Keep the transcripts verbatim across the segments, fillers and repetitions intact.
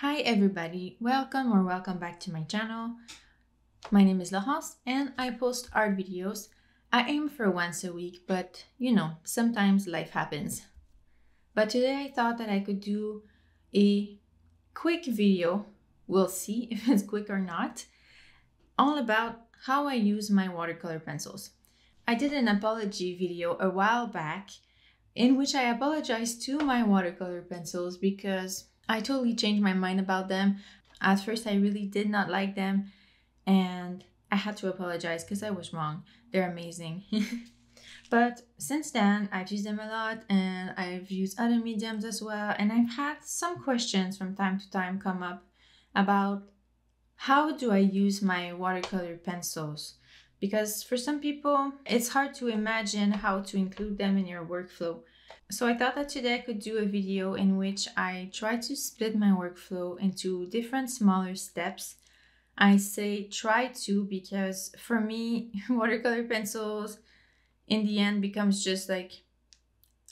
Hi everybody, welcome or welcome back to my channel. My name is Laurence and I post art videos. I aim for once a week, but you know, sometimes life happens. But today I thought that I could do a quick video, we'll see if it's quick or not, all about how I use my watercolor pencils. I did an apology video a while back in which I apologized to my watercolor pencils because I totally changed my mind about them. At first, I really did not like them and I had to apologize because I was wrong. They're amazing. But since then, I've used them a lot and I've used other mediums as well. And I've had some questions from time to time come up about how do I use my watercolor pencils? Because for some people, it's hard to imagine how to include them in your workflow. So I thought that today I could do a video in which I try to split my workflow into different smaller steps. I say try to because for me, watercolor pencils in the end becomes just like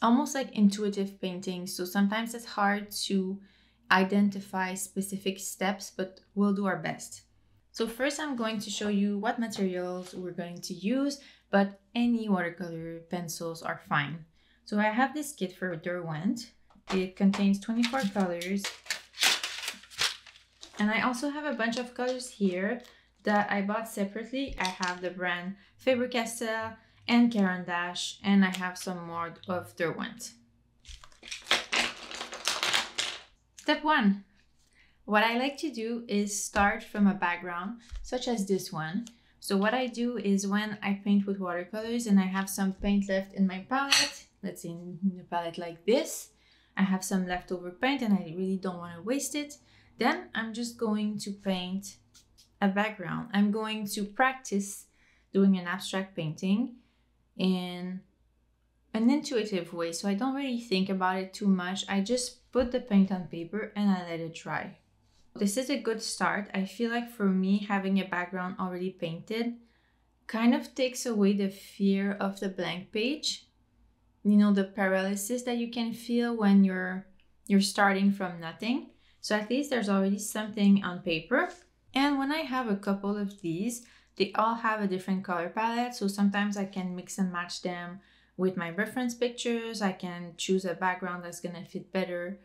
almost like intuitive painting. So sometimes it's hard to identify specific steps, but we'll do our best. So first I'm going to show you what materials we're going to use, but any watercolor pencils are fine. So I have this kit for Derwent. It contains twenty-four colors. And I also have a bunch of colors here that I bought separately. I have the brand Faber-Castell and Caran d'Ache, and I have some more of Derwent. Step one. What I like to do is start from a background, such as this one. So what I do is when I paint with watercolors and I have some paint left in my palette, let's say in a palette like this, I have some leftover paint and I really don't want to waste it. Then I'm just going to paint a background. I'm going to practice doing an abstract painting in an intuitive way. So I don't really think about it too much. I just put the paint on paper and I let it dry. This is a good start. I feel like for me, having a background already painted kind of takes away the fear of the blank page. You know, the paralysis that you can feel when you're you're starting from nothing. So at least there's already something on paper. And when I have a couple of these, they all have a different color palette. So sometimes I can mix and match them with my reference pictures. I can choose a background that's gonna fit better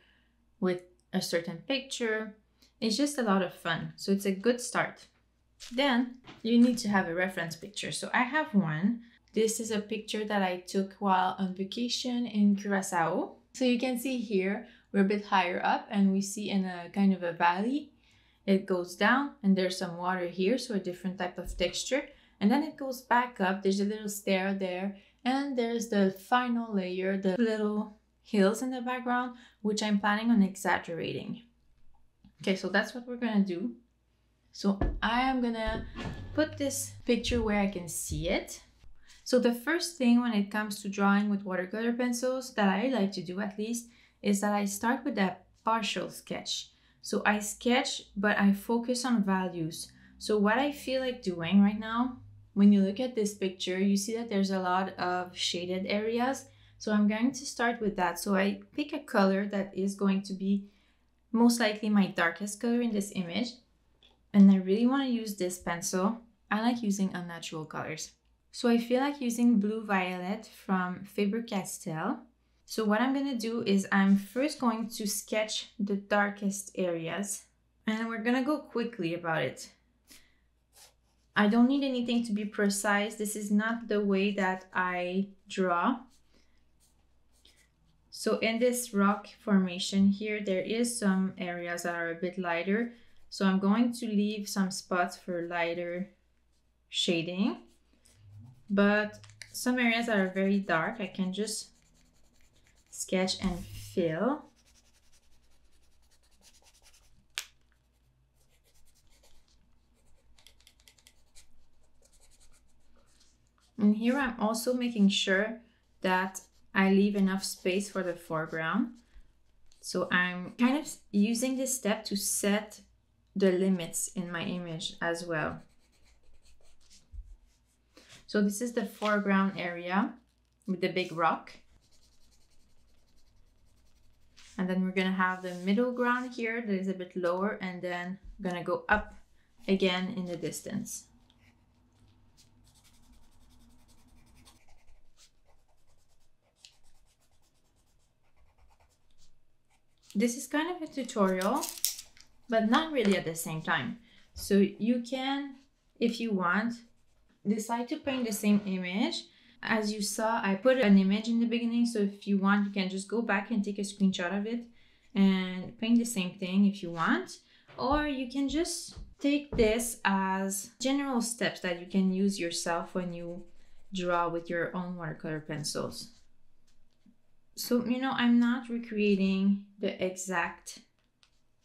with a certain picture. It's just a lot of fun. So it's a good start. Then you need to have a reference picture. So I have one. This is a picture that I took while on vacation in Curaçao. So you can see here, we're a bit higher up and we see in a kind of a valley. It goes down and there's some water here, so a different type of texture. And then it goes back up, there's a little stair there. And there's the final layer, the little hills in the background, which I'm planning on exaggerating. Okay, so that's what we're gonna do. So I am gonna put this picture where I can see it. So the first thing when it comes to drawing with watercolor pencils that I like to do at least is that I start with a partial sketch. So I sketch, but I focus on values. So what I feel like doing right now, when you look at this picture, you see that there's a lot of shaded areas. So I'm going to start with that. So I pick a color that is going to be most likely my darkest color in this image. And I really want to use this pencil. I like using unnatural colors. So I feel like using Blue Violet from Faber-Castell. So what I'm gonna do is I'm first going to sketch the darkest areas and we're gonna go quickly about it. I don't need anything to be precise. This is not the way that I draw. So in this rock formation here, there is some areas that are a bit lighter. So I'm going to leave some spots for lighter shading. But some areas that are very dark, I can just sketch and fill. And here I'm also making sure that I leave enough space for the foreground. So I'm kind of using this step to set the limits in my image as well. So this is the foreground area with the big rock. And then we're gonna have the middle ground here that is a bit lower, and then I'm gonna go up again in the distance. This is kind of a tutorial, but not really at the same time. So you can, if you want, decide to paint the same image. As you saw, I put an image in the beginning, so if you want, you can just go back and take a screenshot of it and paint the same thing if you want. Or you can just take this as general steps that you can use yourself when you draw with your own watercolor pencils. So, you know, I'm not recreating the exact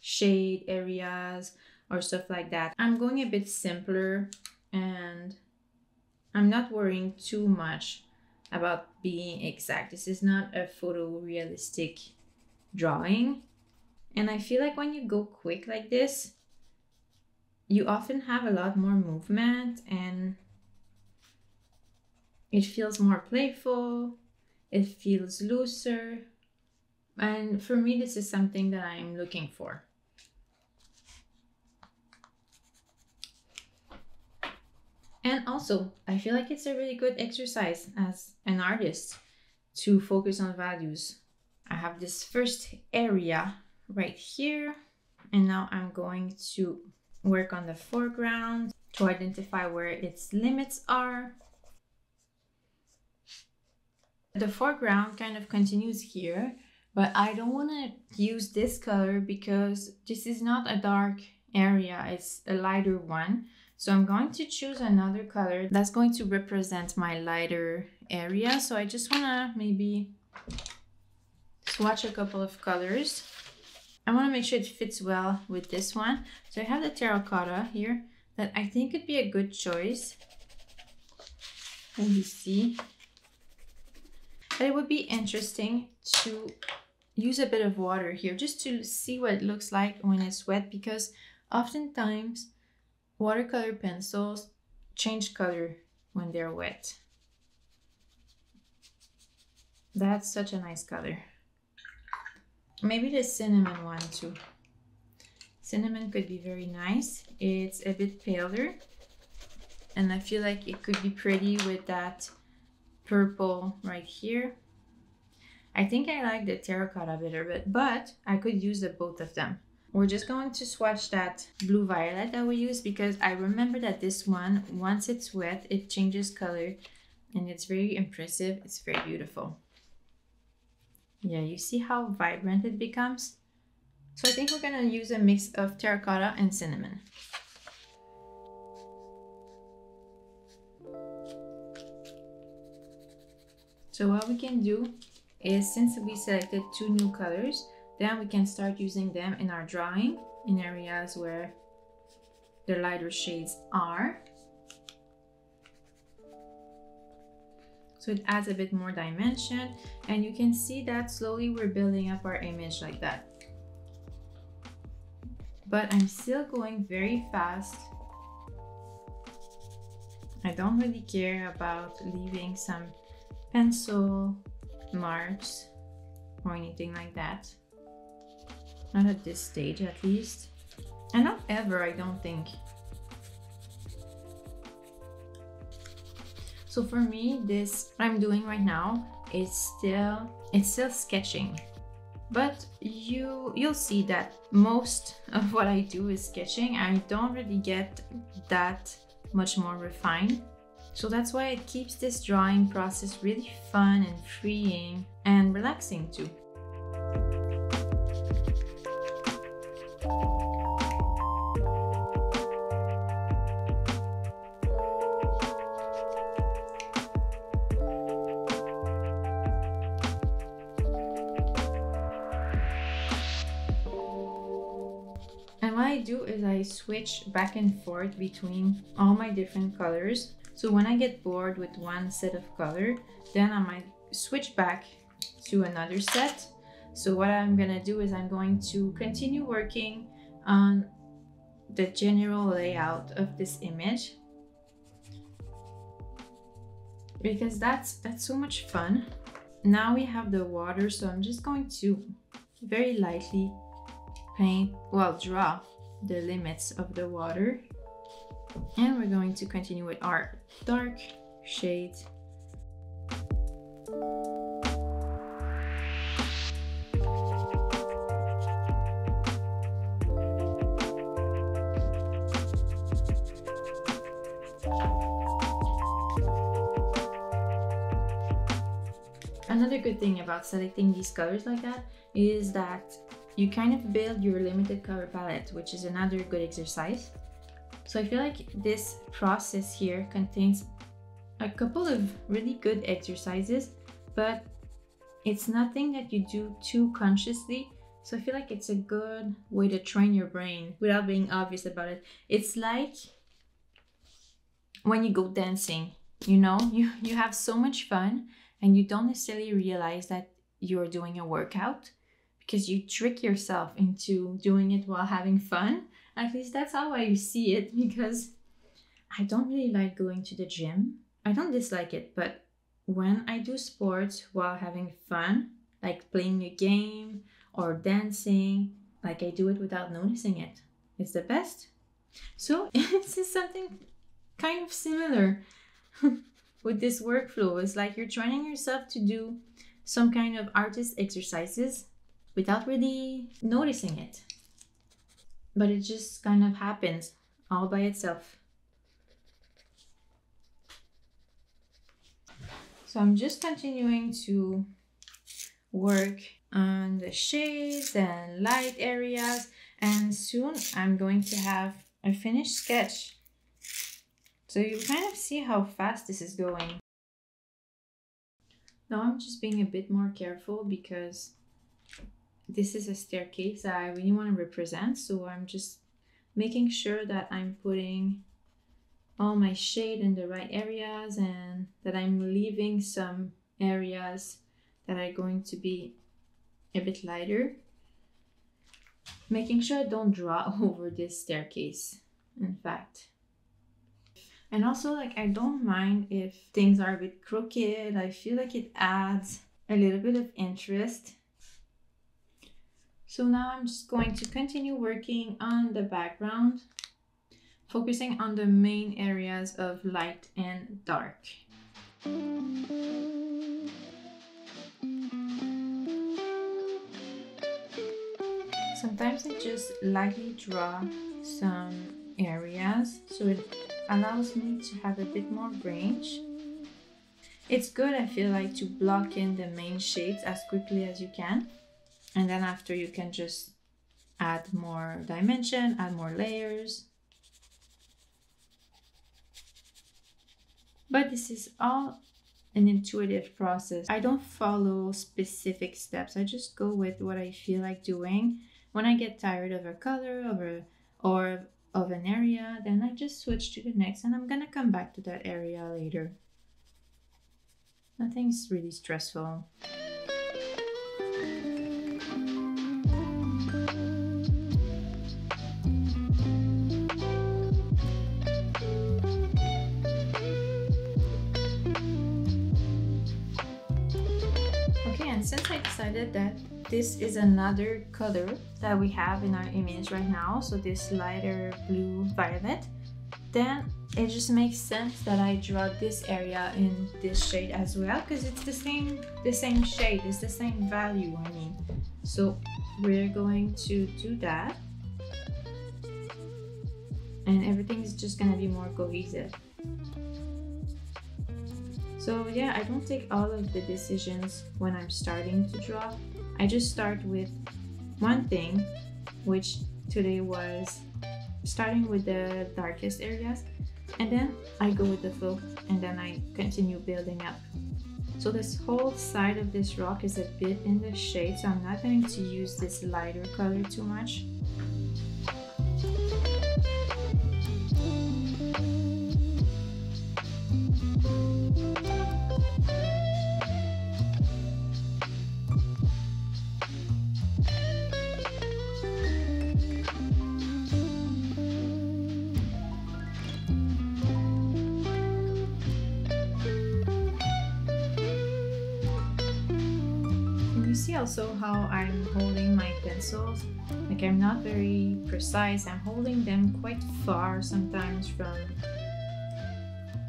shade areas or stuff like that. I'm going a bit simpler, and I'm not worrying too much about being exact. This is not a photorealistic drawing. And I feel like when you go quick like this, you often have a lot more movement and it feels more playful. It feels looser. And for me, this is something that I'm looking for. And also, I feel like it's a really good exercise as an artist to focus on values. I have this first area right here, and now I'm going to work on the foreground to identify where its limits are. The foreground kind of continues here, but I don't want to use this color because this is not a dark area, it's a lighter one. So I'm going to choose another color that's going to represent my lighter area. So I just want to maybe swatch a couple of colors. I want to make sure it fits well with this one. So I have the terracotta here that I think could be a good choice. Let me see. But it would be interesting to use a bit of water here just to see what it looks like when it's wet, because oftentimes watercolor pencils change color when they're wet. That's such a nice color. Maybe the cinnamon one too. Cinnamon could be very nice. It's a bit paler, and I feel like it could be pretty with that purple right here. I think I like the terracotta better, but, but I could use the both of them. We're just going to swatch that blue violet that we used, because I remember that this one, once it's wet, it changes color and it's very impressive. It's very beautiful. Yeah, you see how vibrant it becomes? So I think we're gonna use a mix of terracotta and cinnamon. So what we can do is, since we selected two new colors, then we can start using them in our drawing in areas where the lighter shades are. So it adds a bit more dimension, and you can see that slowly we're building up our image like that. But I'm still going very fast. I don't really care about leaving some pencil marks or anything like that. Not at this stage, at least. And not ever, I don't think. So for me, this what I'm doing right now is still, it's still sketching. But you, you'll see that most of what I do is sketching. I don't really get that much more refined. So that's why it keeps this drawing process really fun and freeing and relaxing too. And what I do is I switch back and forth between all my different colors. So when I get bored with one set of color, then I might switch back to another set. So what I'm gonna do is I'm going to continue working on the general layout of this image, because that's that's so much fun. Now we have the water, so I'm just going to very lightly paint, well, draw the limits of the water. And we're going to continue with our dark shade. Another good thing about selecting these colors like that is that you kind of build your limited color palette, which is another good exercise. So I feel like this process here contains a couple of really good exercises, but it's nothing that you do too consciously. So I feel like it's a good way to train your brain without being obvious about it. It's like when you go dancing, you know, you, you have so much fun. And you don't necessarily realize that you're doing a workout because you trick yourself into doing it while having fun. At least that's how I see it, because I don't really like going to the gym. I don't dislike it, but when I do sports while having fun, like playing a game or dancing, like I do it without noticing it. It's the best. So this is something kind of similar. With this workflow, it's like you're training yourself to do some kind of artist exercises without really noticing it. But it just kind of happens all by itself. So I'm just continuing to work on the shades and light areas, and soon I'm going to have a finished sketch. So you kind of see how fast this is going. Now I'm just being a bit more careful because this is a staircase that I really want to represent. So I'm just making sure that I'm putting all my shade in the right areas and that I'm leaving some areas that are going to be a bit lighter. Making sure I don't draw over this staircase, in fact. And also, like, I don't mind if things are a bit crooked. I feel like it adds a little bit of interest. So now I'm just going to continue working on the background, focusing on the main areas of light and dark. Sometimes I just lightly draw some areas so it allows me to have a bit more range. It's good, I feel like, to block in the main shades as quickly as you can, and then after you can just add more dimension, add more layers. But this is all an intuitive process. I don't follow specific steps. I just go with what I feel like doing. When I get tired of a color of a, or of an area, then I just switch to the next, and I'm gonna come back to that area later. Nothing's really stressful. Okay, and since I decided that this is another color that we have in our image right now, so this lighter blue violet, then it just makes sense that I draw this area in this shade as well, because it's the same the same shade, it's the same value, I mean. So we're going to do that, and everything's just gonna be more cohesive. So yeah, I don't take all of the decisions when I'm starting to draw. I just start with one thing, which today was starting with the darkest areas, and then I go with the flow, and then I continue building up. So this whole side of this rock is a bit in the shade, so I'm not going to use this lighter color too much. A also how I'm holding my pencils. Like, I'm not very precise, I'm holding them quite far sometimes from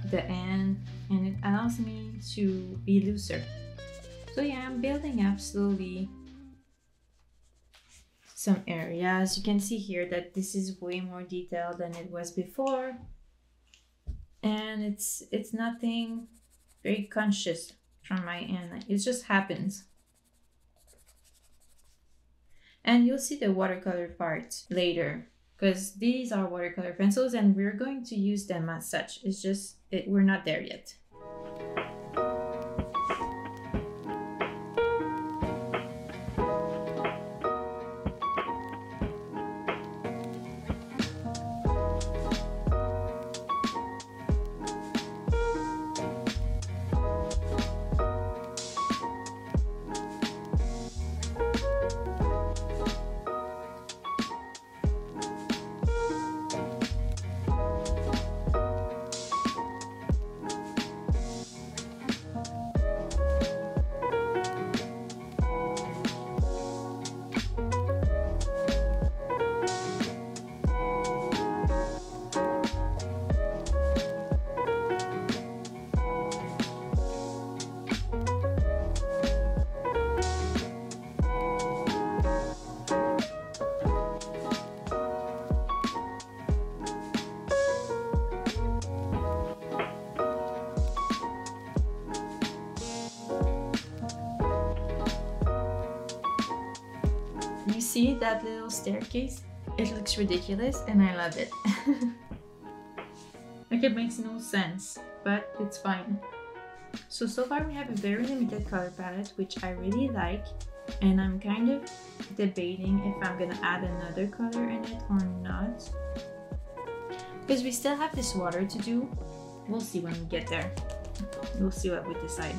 the end, and it allows me to be looser. So yeah, I'm building up slowly some areas. You can see here that this is way more detailed than it was before, and it's it's nothing very conscious from my end, it just happens. And you'll see the watercolor part later, because these are watercolor pencils and we're going to use them as such. It's just it, we're not there yet. You see that little staircase? It looks ridiculous and I love it. Like, it makes no sense, but it's fine. So, so far we have a very limited color palette, which I really like, and I'm kind of debating if I'm gonna add another color in it or not, because we still have this water to do. We'll see when we get there. We'll see what we decide.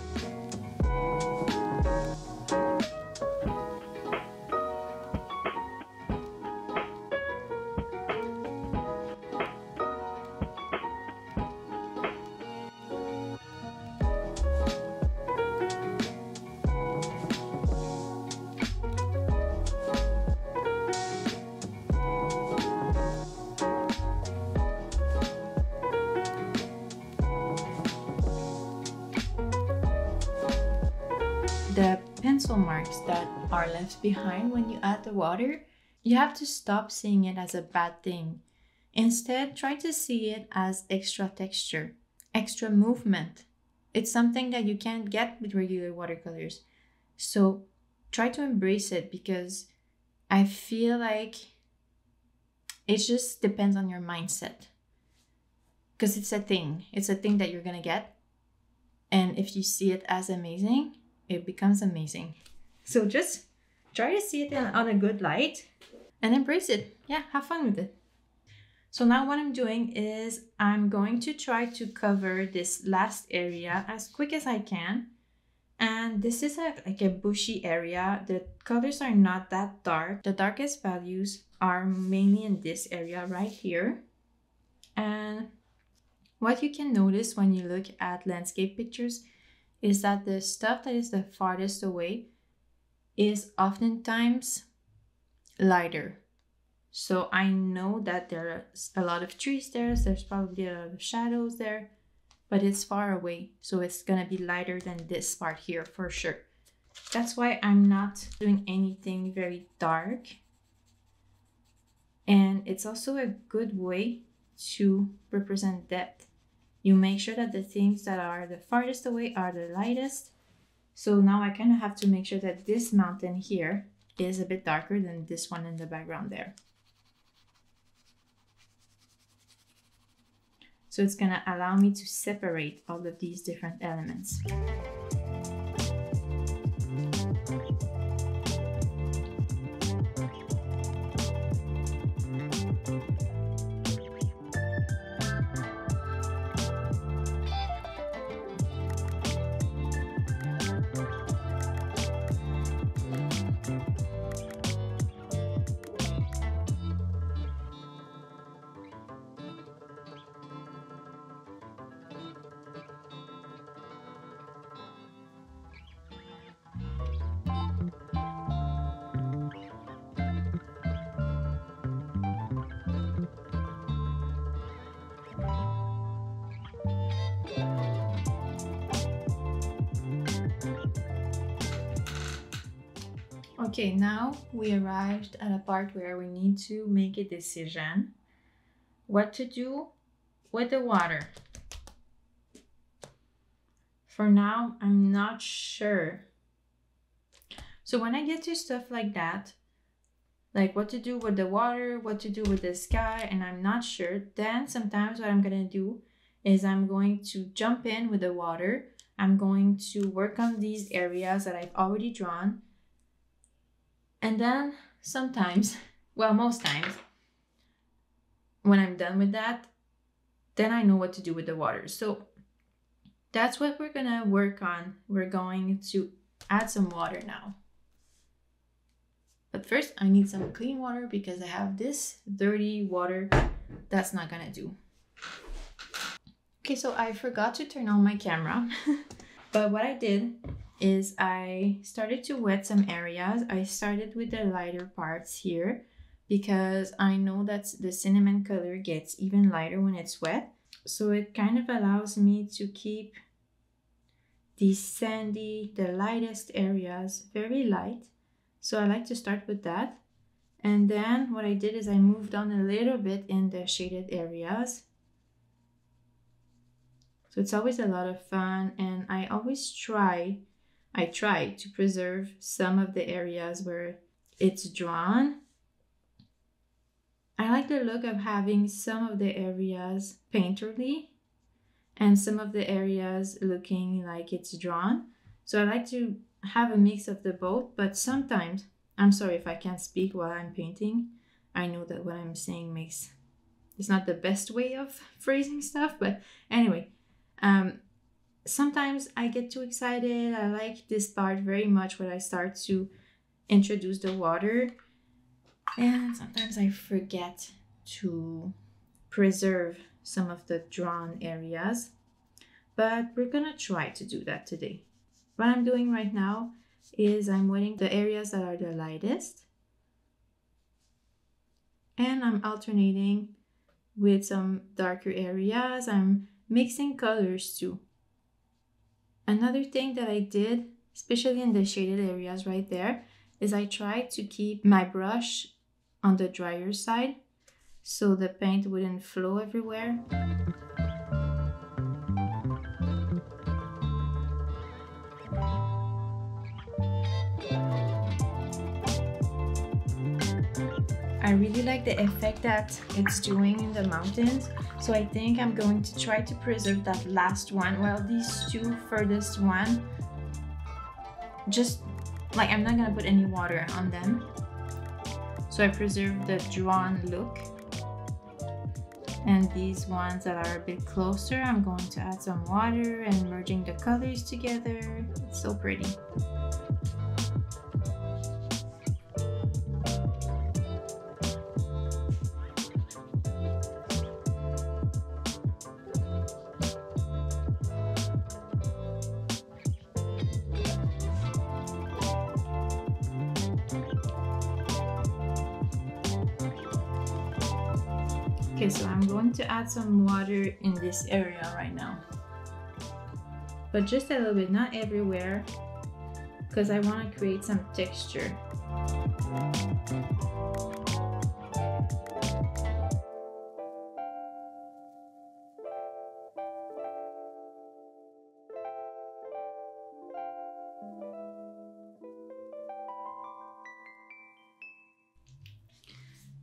The pencil marks that are left behind when you add the water, you have to stop seeing it as a bad thing. Instead, try to see it as extra texture, extra movement. It's something that you can't get with regular watercolors. So try to embrace it, because I feel like it just depends on your mindset. Because it's a thing. It's a thing that you're gonna get. And if you see it as amazing, it becomes amazing. So just try to see it in, on a good light and embrace it. Yeah, have fun with it. So now what I'm doing is I'm going to try to cover this last area as quick as I can. And this is a, like a bushy area. The colors are not that dark. The darkest values are mainly in this area right here. And what you can notice when you look at landscape pictures is that the stuff that is the farthest away is oftentimes lighter. So I know that there's a lot of trees there, so there's probably a lot of shadows there, but it's far away, so it's gonna be lighter than this part here for sure. That's why I'm not doing anything very dark. And it's also a good way to represent depth. You make sure that the things that are the farthest away are the lightest. So now I kind of have to make sure that this mountain here is a bit darker than this one in the background there. So it's gonna allow me to separate all of these different elements. Okay, now we arrived at a part where we need to make a decision what to do with the water. For now, I'm not sure. So when I get to stuff like that, like what to do with the water, what to do with the sky, and I'm not sure, then sometimes what I'm gonna do is I'm going to jump in with the water. I'm going to work on these areas that I've already drawn. And then sometimes, well, most times, when I'm done with that, then I know what to do with the water. So that's what we're gonna work on. We're going to add some water now. But first, I need some clean water because I have this dirty water that's not gonna do. Okay, so I forgot to turn on my camera, but what I did is I started to wet some areas. I started with the lighter parts here because I know that the cinnamon color gets even lighter when it's wet. So it kind of allows me to keep the sandy, the lightest areas very light. So I like to start with that. And then what I did is I moved on a little bit in the shaded areas. So it's always a lot of fun, and I always try I try to preserve some of the areas where it's drawn. I like the look of having some of the areas painterly and some of the areas looking like it's drawn. So I like to have a mix of the both, but sometimes, I'm sorry if I can't speak while I'm painting. I know that what I'm saying makes, it's not the best way of phrasing stuff, but anyway. Um, Sometimes I get too excited. I like this part very much when I start to introduce the water. And sometimes I forget to preserve some of the drawn areas. But we're gonna try to do that today. What I'm doing right now is I'm wetting the areas that are the lightest. And I'm alternating with some darker areas. I'm mixing colors too. Another thing that I did, especially in the shaded areas right there, is I tried to keep my brush on the drier side so the paint wouldn't flow everywhere. I really like the effect that it's doing in the mountains, so I think I'm going to try to preserve that last one, well, these two furthest one, just like I'm not gonna put any water on them, so I preserve the drawn look, and these ones that are a bit closer, I'm going to add some water and merging the colors together. It's so pretty. Okay, so I'm going to add some water in this area right now, but just a little bit, not everywhere, because I want to create some texture.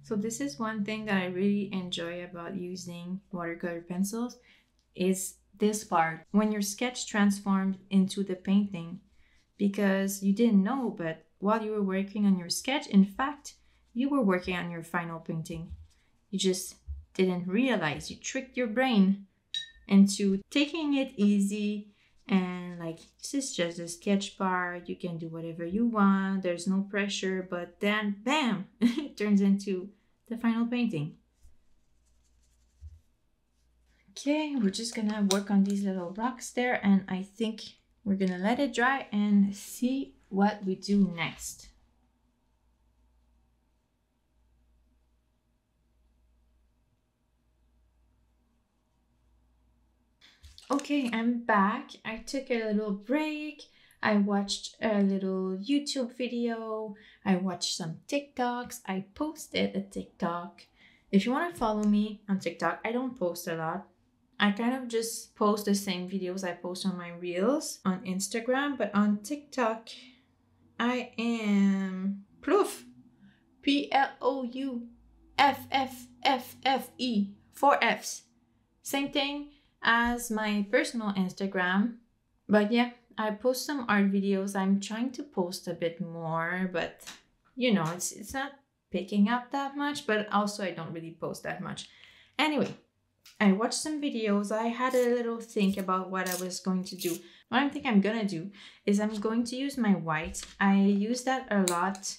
So this is one thing that I really enjoy about using watercolor pencils is this part, when your sketch transformed into the painting, because you didn't know, but while you were working on your sketch, in fact, you were working on your final painting. You just didn't realize, you tricked your brain into taking it easy and like, this is just a sketch part, you can do whatever you want, there's no pressure, but then bam, it turns into the final painting. Okay, we're just gonna work on these little rocks there, and I think we're gonna let it dry and see what we do next. Okay, I'm back. I took a little break. I watched a little YouTube video, I watched some TikToks, I posted a TikTok. If you want to follow me on TikTok, I don't post a lot. I kind of just post the same videos I post on my Reels on Instagram, but on TikTok, I am Plouffe, P L O U F F F F E, four Fs. Same thing as my personal Instagram, but yeah, I post some art videos. I'm trying to post a bit more, but you know, it's, it's not picking up that much, but also I don't really post that much. Anyway, I watched some videos. I had a little think about what I was going to do. What I think I'm gonna do is I'm going to use my white. I use that a lot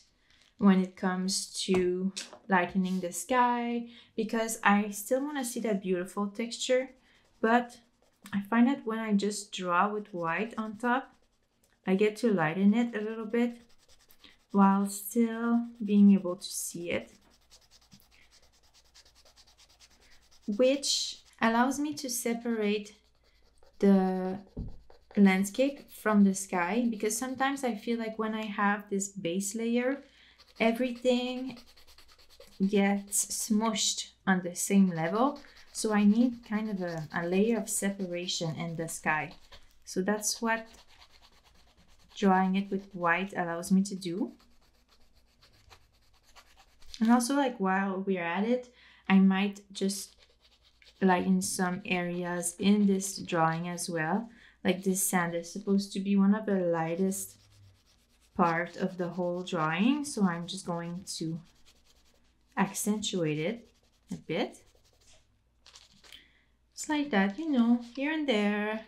when it comes to lightening the sky because I still want to see that beautiful texture, but I find that when I just draw with white on top, I get to lighten it a little bit while still being able to see it, which allows me to separate the landscape from the sky, because sometimes I feel like when I have this base layer, everything gets smushed on the same level. So I need kind of a, a layer of separation in the sky. So that's what drawing it with white allows me to do. And also, like, while we're at it, I might just lighten some areas in this drawing as well. Like this sand is supposed to be one of the lightest part of the whole drawing. So I'm just going to accentuate it a bit. Just like that, you know, here and there.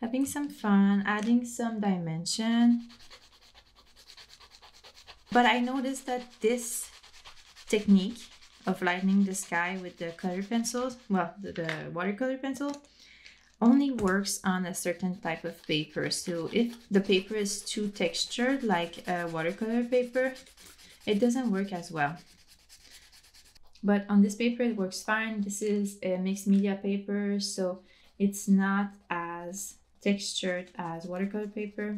Having some fun, adding some dimension. But I noticed that this technique of lightening the sky with the color pencils, well, the, the watercolor pencil, only works on a certain type of paper. So if the paper is too textured, like a watercolor paper, it doesn't work as well. But on this paper, it works fine. This is a mixed media paper, so it's not as textured as watercolor paper.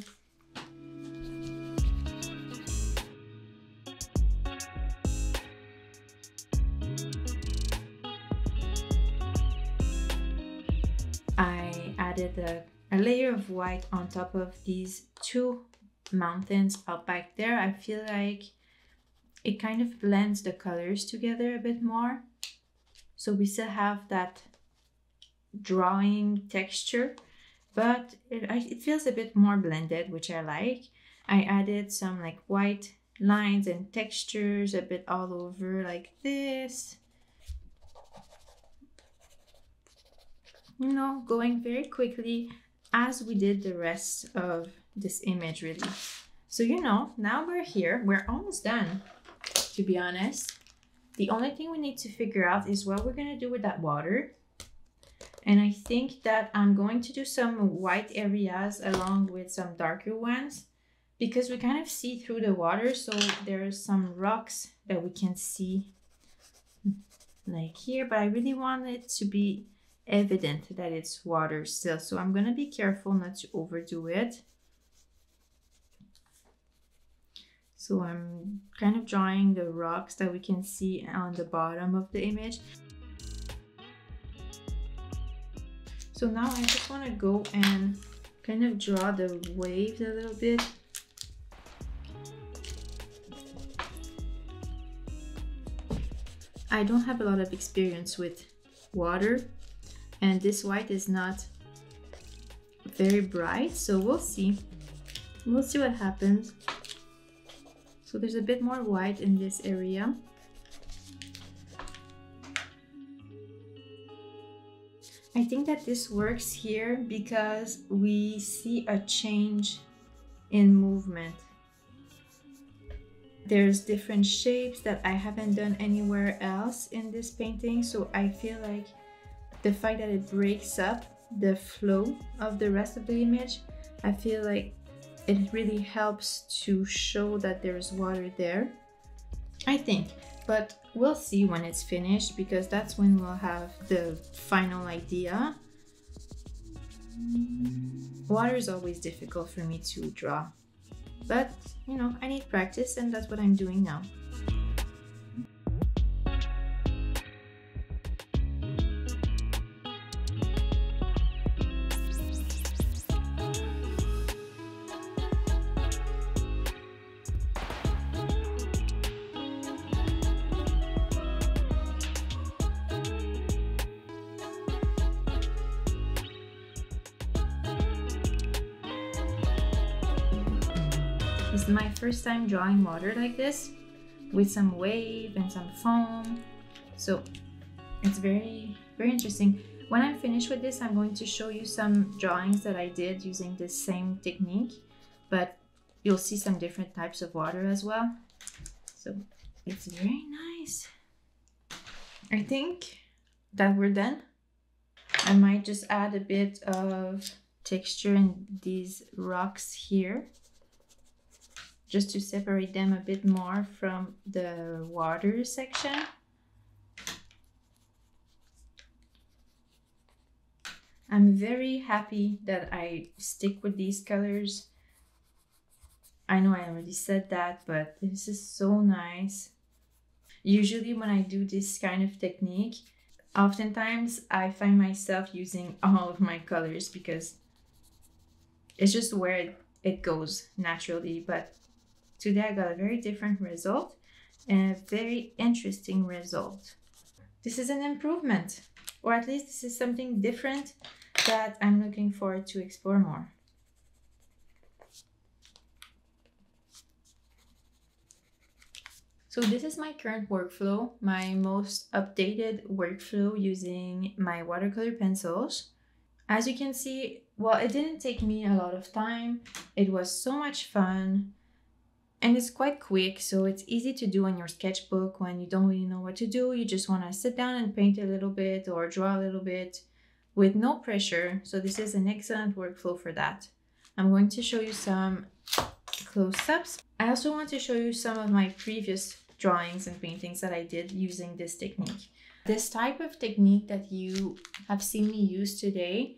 I added a, a layer of white on top of these two mountains out back there. I feel like it kind of blends the colors together a bit more. So we still have that drawing texture, but it, it feels a bit more blended, which I like. I added some like white lines and textures a bit all over like this. You know, going very quickly as we did the rest of this image really. So, you know, now we're here, we're almost done. To be honest, the only thing we need to figure out is what we're gonna do with that water. And I think that I'm going to do some white areas along with some darker ones because we kind of see through the water. So there's some rocks that we can see like here, but I really want it to be evident that it's water still. So I'm gonna be careful not to overdo it. So I'm kind of drawing the rocks that we can see on the bottom of the image. So now I just want to go and kind of draw the waves a little bit. I don't have a lot of experience with water, and this white is not very bright, so we'll see. We'll see what happens. So there's a bit more white in this area. I think that this works here because we see a change in movement. There's different shapes that I haven't done anywhere else in this painting, so I feel like the fact that it breaks up the flow of the rest of the image, I feel like it really helps to show that there's water there, I think. But we'll see when it's finished because that's when we'll have the final idea. Water is always difficult for me to draw, but you know, I need practice and that's what I'm doing now. This is my first time drawing water like this, with some wave and some foam, so it's very, very interesting. When I'm finished with this, I'm going to show you some drawings that I did using the same technique, but you'll see some different types of water as well. So it's very nice. I think that we're done. I might just add a bit of texture in these rocks here, just to separate them a bit more from the water section. I'm very happy that I stick with these colors. I know I already said that, but this is so nice. Usually when I do this kind of technique, oftentimes I find myself using all of my colors because it's just where it, it goes naturally, but today I got a very different result and a very interesting result. This is an improvement, or at least this is something different that I'm looking forward to explore more. So this is my current workflow, my most updated workflow using my watercolor pencils. As you can see, well, it didn't take me a lot of time. It was so much fun. And it's quite quick, so it's easy to do on your sketchbook when you don't really know what to do. You just want to sit down and paint a little bit or draw a little bit with no pressure. So this is an excellent workflow for that. I'm going to show you some close-ups. I also want to show you some of my previous drawings and paintings that I did using this technique. This type of technique that you have seen me use today,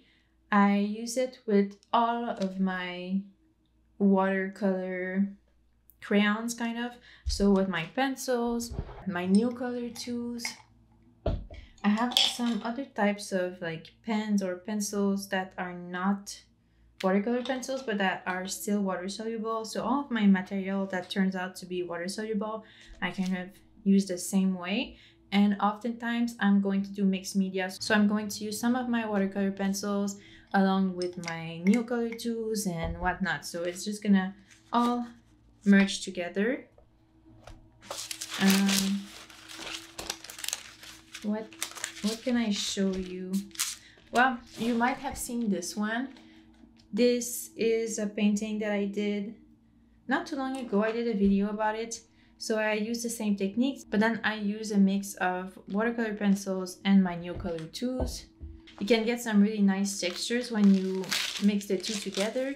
I use it with all of my watercolor crayons, kind of. So with my pencils, my Neocolor tools. I have some other types of like pens or pencils that are not watercolor pencils, but that are still water soluble. So all of my material that turns out to be water soluble, I kind of use the same way. And oftentimes I'm going to do mixed media. So I'm going to use some of my watercolor pencils along with my Neocolor tools and whatnot. So it's just gonna all merge together. Um, what what can I show you? Well, you might have seen this one. This is a painting that I did not too long ago. I did a video about it. So I use the same techniques, but then I use a mix of watercolor pencils and my Neocolor tools. You can get some really nice textures when you mix the two together.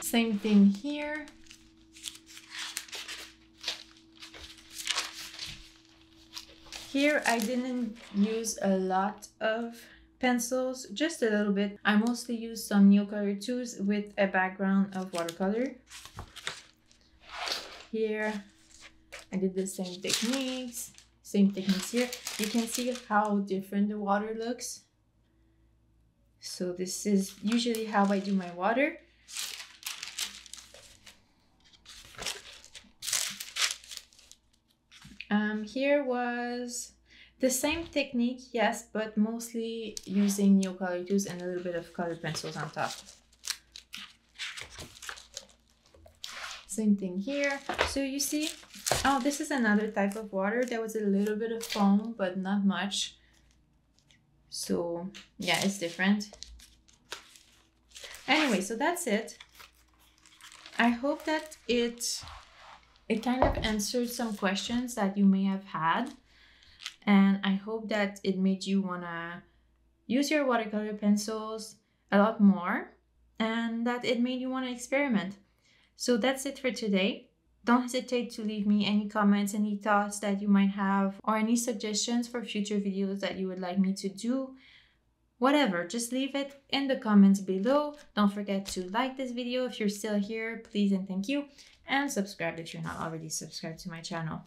Same thing here. Here I didn't use a lot of pencils, just a little bit. I mostly used some Neocolor tools with a background of watercolor. Here I did the same techniques, same techniques here. You can see how different the water looks. So this is usually how I do my water. Um, here was the same technique, yes, but mostly using Neocolor tools and a little bit of colored pencils on top. Same thing here. So you see, oh, this is another type of water. There was a little bit of foam, but not much. So yeah, it's different. Anyway, so that's it. I hope that it, it kind of answered some questions that you may have had. And I hope that it made you wanna use your watercolor pencils a lot more and that it made you wanna experiment. So that's it for today. Don't hesitate to leave me any comments, any thoughts that you might have, or any suggestions for future videos that you would like me to do. whatever, just leave it in the comments below. Don't forget to like this video if you're still here, please and thank you, and subscribe if you're not already subscribed to my channel.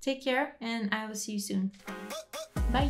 Take care, and I will see you soon. Bye.